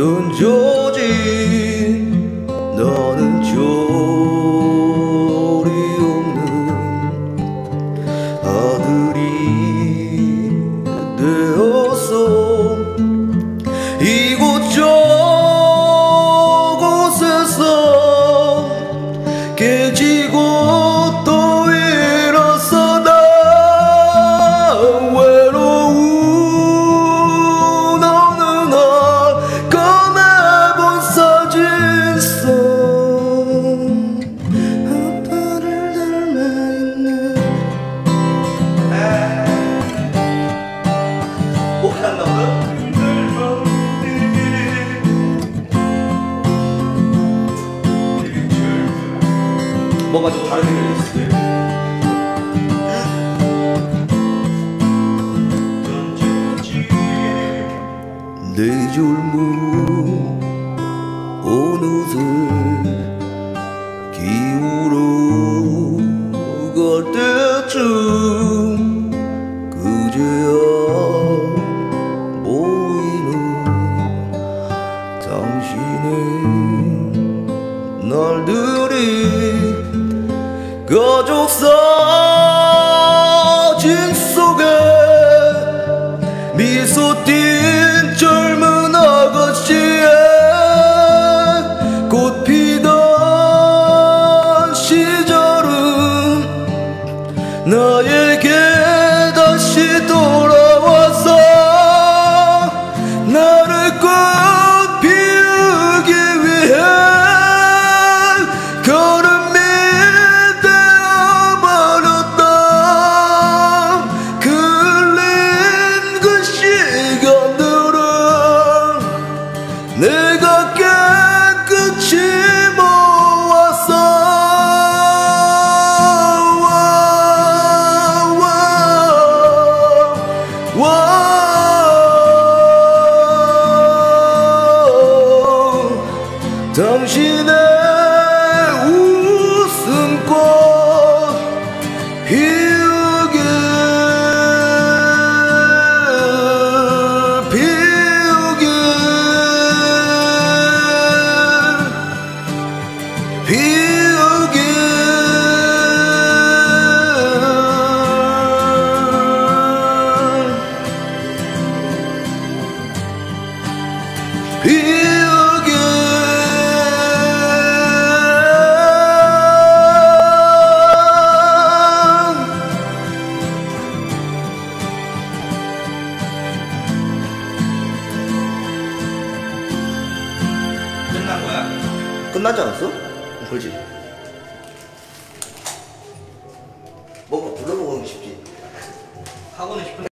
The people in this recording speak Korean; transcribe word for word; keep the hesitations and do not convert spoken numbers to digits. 던져진 너는 조리 없는 아들이 되었어. 이곳저곳에서 깨지고 또 일어서 나 외로운 어느 날 꺼내본 사진 속 아빠를 닮아있네. 꼭 한다고요? 뭔가 좀 다르게 들렸을 때 내 젊은 어느새 기울어 갈 때쯤 그제야 보이는 당신의 날들이 가족 사진 속에 미소 띤 젊은 아가씨의 꽃 피던 시절은 나에게 다시 돌아와서 나를 꽃 피우기 위해 내가 깨끗이 모았어. 와, 와, 와. 당신의 웃음꽃 피우게 끝난 거야? 끝나지 않았어? 그렇지. 뭔가 불러보고는 싶지. 하고는 싶은데.